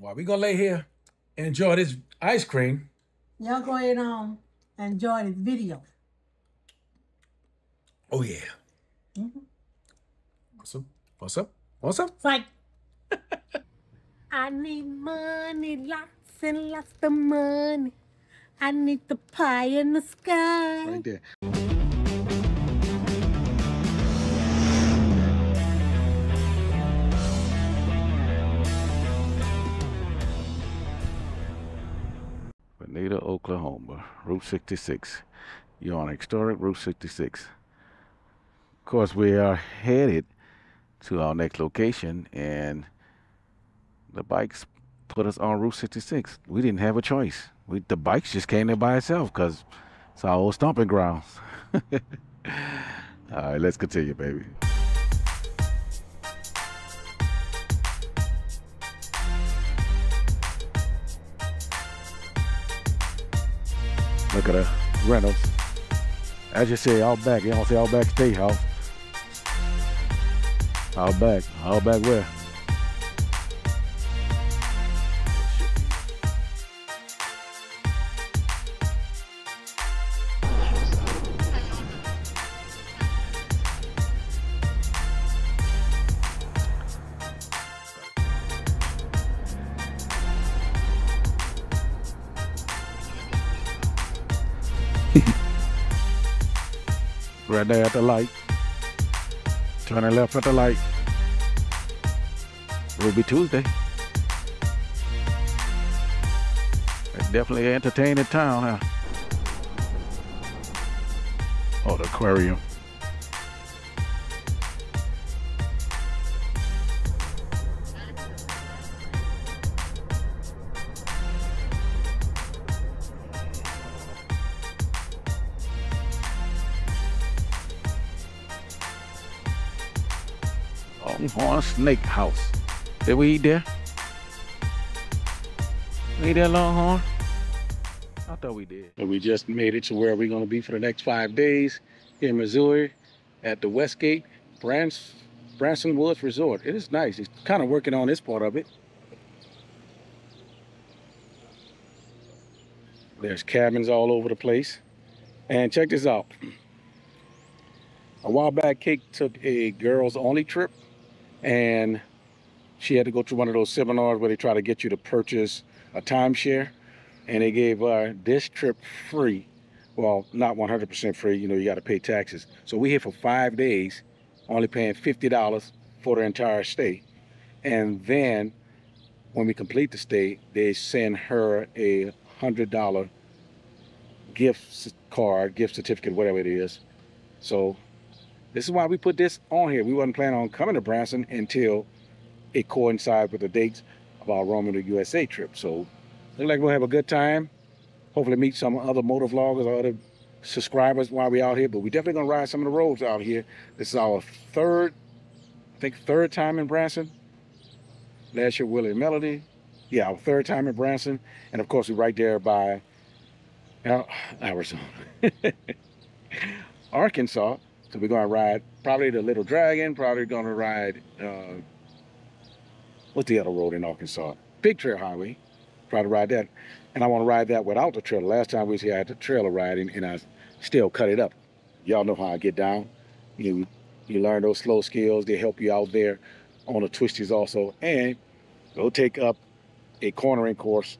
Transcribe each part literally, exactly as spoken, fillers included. Well, we're going to lay here and enjoy this ice cream. Y'all go ahead on and enjoy this video. Oh, yeah. Mm-hmm. What's up? What's up? What's up? It's like, I need money, lots and lots of money. I need the pie in the sky. Right there. Benita, Oklahoma, Route sixty-six. You're on historic Route sixty-six. Of course, we are headed to our next location, and the bikes put us on Route sixty-six. We didn't have a choice. We, the bikes just came there by itself because it's our old stomping grounds. All right, let's continue, baby. Look at the rentals. As you say, out back. You don't say out back state house. Out back. Out back where? Right there at the light. Turning left at the light. Ruby Tuesday. It's definitely an entertaining town, huh? Oh, the aquarium. Longhorn Snake House. Did we eat there? We eat there, Longhorn? I thought we did. But we just made it to where we're going to be for the next five days in Missouri at the Westgate Branson Woods Resort. It is nice. It's kind of working on this part of it. There's cabins all over the place. And check this out. A while back, Kate took a girls only trip, and she had to go through one of those seminars where they try to get you to purchase a timeshare, and they gave her uh, this trip free. Well, not one hundred percent free, you know, you got to pay taxes. So we're here for five days, only paying fifty dollars for the entire stay. And then when we complete the stay, they send her a one hundred dollar gift card, gift certificate, whatever it is. So this is why we put this on here. We wasn't planning on coming to Branson until it coincides with the dates of our Roaming the U S A trip. So look like we'll have a good time. Hopefully meet some other motor vloggers or other subscribers while we're out here. But we're definitely going to ride some of the roads out here. This is our third, I think third time in Branson. Last year, Willie and Melody. Yeah, our third time in Branson. And of course, we're right there by Arizona. Arkansas. So we're going to ride probably the Little Dragon, probably going to ride, uh, what's the other road in Arkansas? Pig Trail Highway, try to ride that. And I want to ride that without the trailer. Last time we was here, I had the trailer riding and I still cut it up. Y'all know how I get down. You, you learn those slow skills. They help you out there on the twisties also. And go take up a cornering course.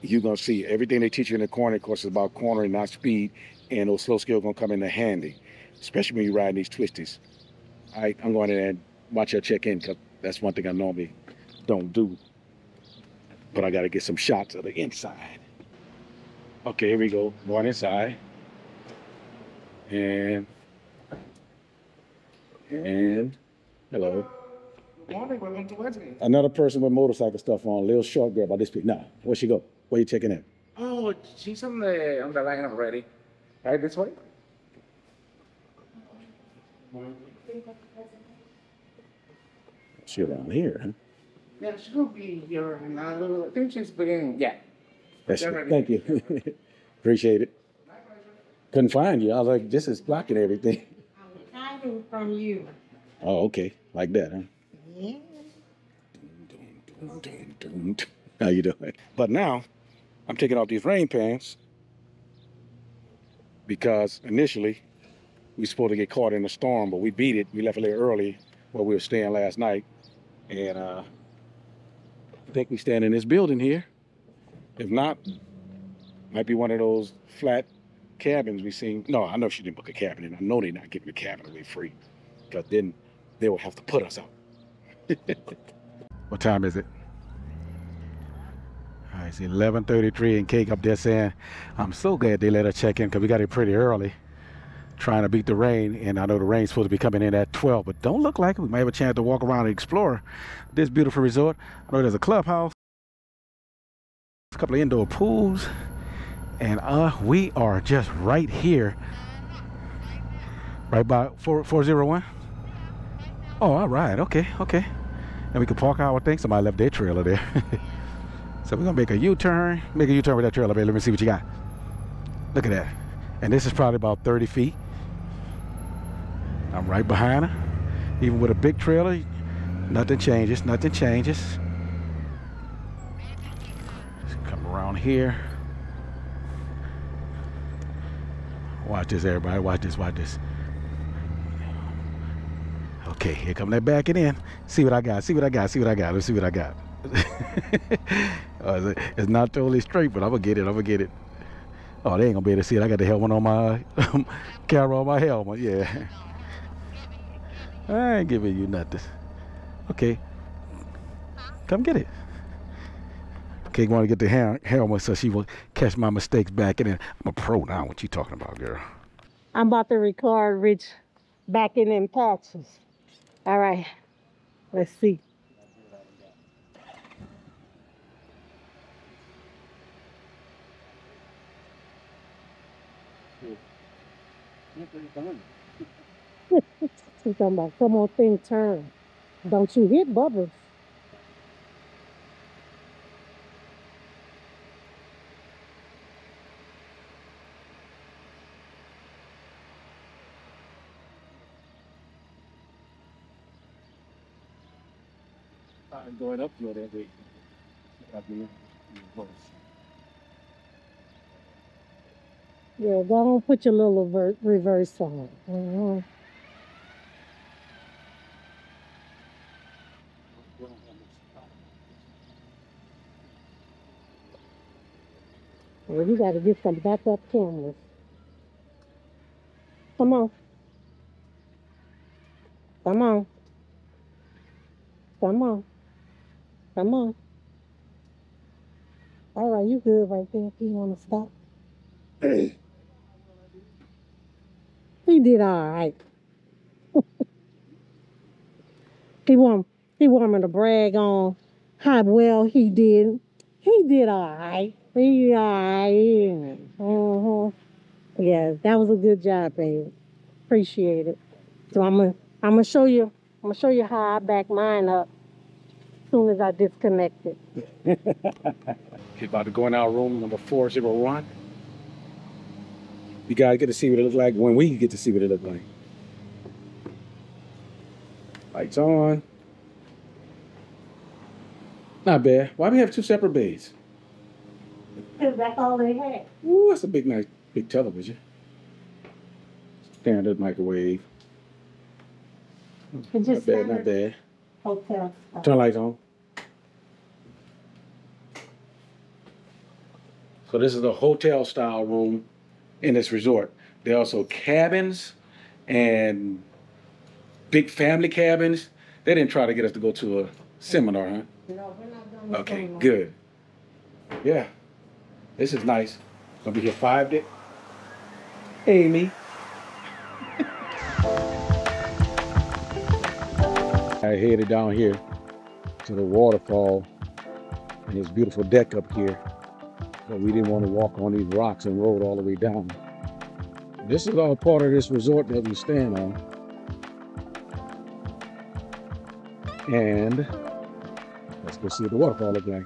You're going to see everything they teach you in the cornering course is about cornering, not speed. And those slow skills are going to come into handy, especially when you're riding these twisties. All right, I'm going in and watch her check in because that's one thing I normally don't do. But I got to get some shots of the inside. Okay, here we go. Going inside. And, and, hello. Good morning, welcome to Westgate. Another person with motorcycle stuff on, a little short girl by this piece. Now, where she go? Where you checking in? Oh, she's on the, on the line already. Right this way? She around here, huh? Yeah, she'll be here in a little, I think she's beginning, yeah. That's right. Thank you. Appreciate it. My pleasure. Couldn't find you. I was like, this is blocking everything. I'm hiding from you. Oh, okay. Like that, huh? Yeah. How you doing? But now I'm taking off these rain pants because initially we were supposed to get caught in the storm, but we beat it. We left a little early where we were staying last night. And uh, I think we stand in this building here. If not, might be one of those flat cabins we seen. No, I know she didn't book a cabin, and I know they're not giving the cabin away free, because then they will have to put us out. What time is it? All right, it's eleven thirty-three, and Cake up there saying, I'm so glad they let her check in, because we got here pretty early, trying to beat the rain, and I know the rain's supposed to be coming in at twelve, but don't look like it. We might have a chance to walk around and explore this beautiful resort. I know there's a clubhouse, a couple of indoor pools, and uh, we are just right here, right by four oh one. Oh, all right, okay, okay. And we can park our thing. Somebody left their trailer there. So we're gonna make a U-turn, make a U-turn with that trailer, baby. Let me see what you got. Look at that. And this is probably about thirty feet. I'm right behind her. Even with a big trailer, nothing changes, nothing changes. Just come around here. Watch this, everybody, watch this, watch this. Okay, here come that backing in. See what I got, see what I got, see what I got. Let's see what I got. Oh, it's not totally straight, but I'm gonna get it, I'm gonna get it. Oh, they ain't gonna be able to see it. I got the helmet on my um, camera on my helmet, yeah. I ain't giving you nothing. Okay, come get it. Cake wanna get the hel helmet so she will catch my mistakes back in. I'm a pro now, what you talking about, girl? I'm about to record Rich backing in patches. All right, let's see. She's talking about, come on, thing turn. Don't you hit bubbles. I'm going up to it that way. I'll be in reverse. Yeah, go on, put your little reverse on. Mm-hmm. Well, you got to get some backup cameras. Come on. Come on. Come on. Come on. All right, you good right there if you want to stop. He did all right. he want he want me to brag on how well he did. He did all right. He all right. Uh-huh. Yeah, that was a good job, baby. Appreciate it. So I'm gonna I'm gonna show you I'm gonna show you how I back mine up as soon as I disconnect it. She's about to go in our room number four oh one. You guys get to see what it looked like when we get to see what it looked like. Lights on. Not bad. Why do we have two separate beds? Because that's all they had. Ooh, that's a big, nice, big television. Standard microwave. It's just not bad, not bad. Hotel stuff. Turn lights on. So this is a hotel style room. In this resort, there are also cabins and big family cabins. They didn't try to get us to go to a seminar, huh? No, we're not going to. Okay, good. Yeah, this is nice. Gonna be here five days. Amy. I headed down here to the waterfall and this beautiful deck up here. But we didn't want to walk on these rocks and rode all the way down. This is all part of this resort that we stand on. And let's go see what the waterfall looks like.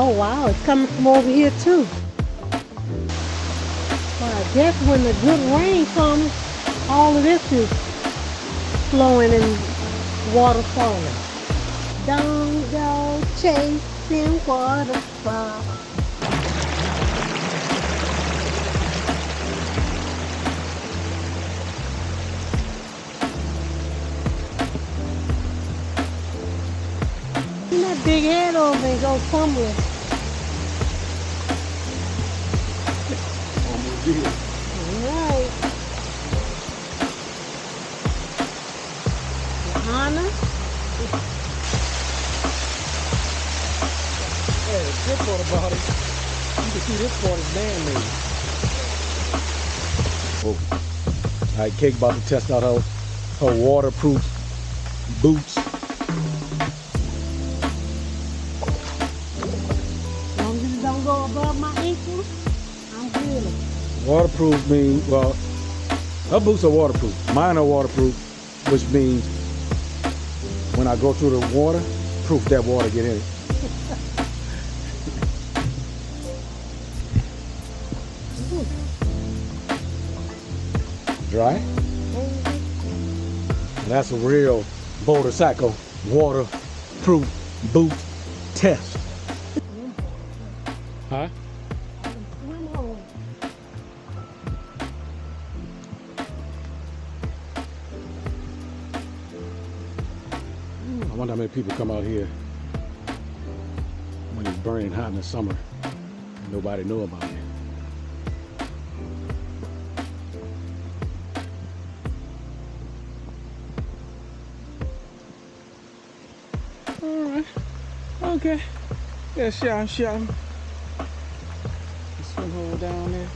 Oh wow, it's coming from over here too. Well, I guess when the good rain comes, all of this is flowing and water falling. Don't go chasing waterfalls. That big head over and go somewhere. Alright. Johanna. Hey, the good part about it, you can see this part is man-made. Alright, Kate about to test out her, her waterproof boots. Waterproof means, well, her boots are waterproof. Mine are waterproof, which means when I go through the water, proof that water get in it. Dry? That's a real Boulder Cycle waterproof boot test. Huh? I wonder how many people come out here when it's burning hot in the summer and nobody know about it. Alright, okay. Yeah, shot, shot. The swim hole down there.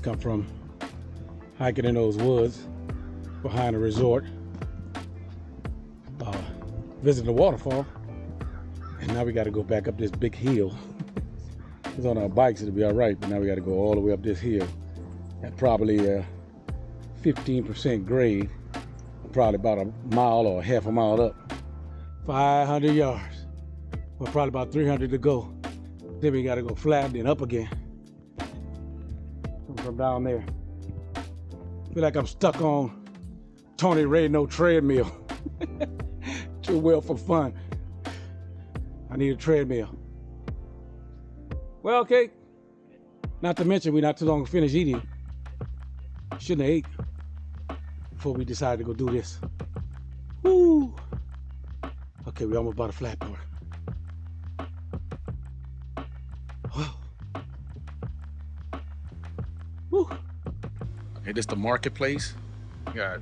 Come from hiking in those woods behind the resort, uh, visiting the waterfall, and now we got to go back up this big hill. It's on our bikes, it'll be all right, but now we got to go all the way up this hill at probably a fifteen percent grade, probably about a mile or half a mile up, five hundred yards, or probably about three hundred to go. Then we got to go flat, then up again. From down there, feel like I'm stuck on Tony Radno treadmill. Too well for fun. I need a treadmill. Well, okay. Not to mention we're not too long to finish eating. Shouldn't have ate before we decided to go do this. Woo! Okay, we almost bought a flatboard. Okay, this is the marketplace. You got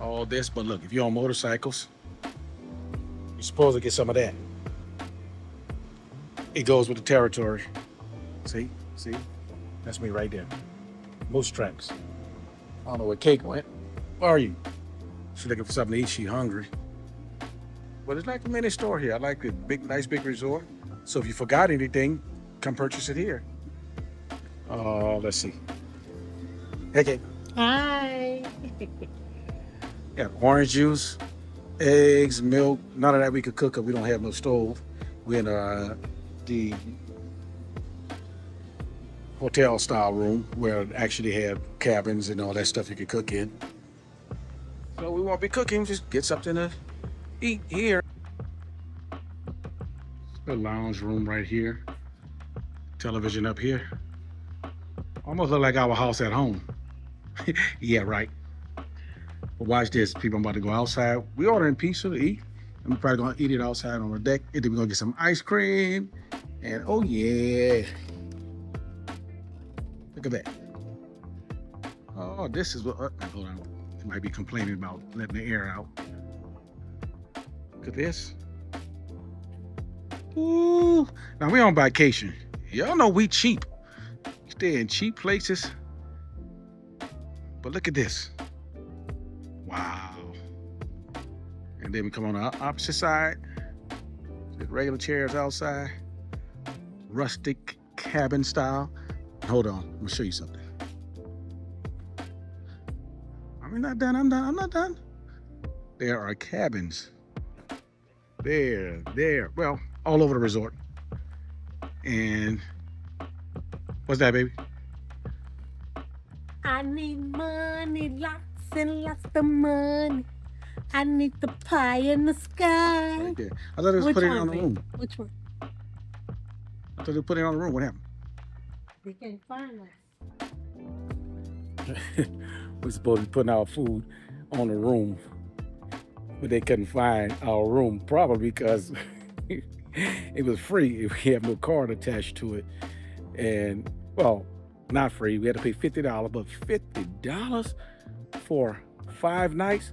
all this, but look, if you're on motorcycles, you're supposed to get some of that. It goes with the territory. See, see, that's me right there. Most tracks. I don't know where Cake went. Where are you? She's looking for something to eat. She's hungry. But it's like a mini store here. I like the big, nice big resort. So if you forgot anything, come purchase it here. Oh, uh, let's see. Hey, Kate. Hi. Got orange juice, eggs, milk. None of that we could cook because we don't have no stove. We're in uh, the hotel style room where it actually have cabins and all that stuff you could cook in. So we won't be cooking, just get something to eat here. The lounge room right here. Television up here. Almost look like our house at home. Yeah, right. But watch this, people. I'm about to go outside. We ordering pizza to eat. I'm probably gonna eat it outside on the deck. And then we're gonna get some ice cream. And oh yeah. Look at that. Oh, this is what, uh, hold on. They might be complaining about letting the air out. Look at this. Ooh. Now we on vacation. Y'all know we cheap. Stay in cheap places. But look at this. Wow. And then we come on the opposite side. the regular chairs outside, rustic cabin style. Hold on, I'm gonna show you something. I'm not done, I'm done, I'm not done. There are cabins there, there, well, all over the resort. And what's that, baby? I need money, lots and lots of money. I need the pie in the sky. Right there. I thought it was Which putting one, it on the room. Which one? I thought they put it on the room. What happened? They can't find us. We're supposed to be putting our food on the room, but they couldn't find our room, probably because it was free. We had no card attached to it. And, well, not free. We had to pay fifty dollars, but fifty dollars for five nights?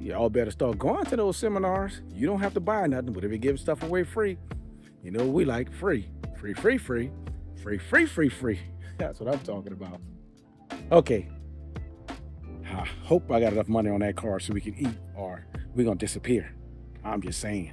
Y'all better start going to those seminars. You don't have to buy nothing, but if you're giving stuff away free, you know we like free. Free, free, free. Free, free, free, free. That's what I'm talking about. Okay. I hope I got enough money on that card so we can eat, or we're going to disappear. I'm just saying.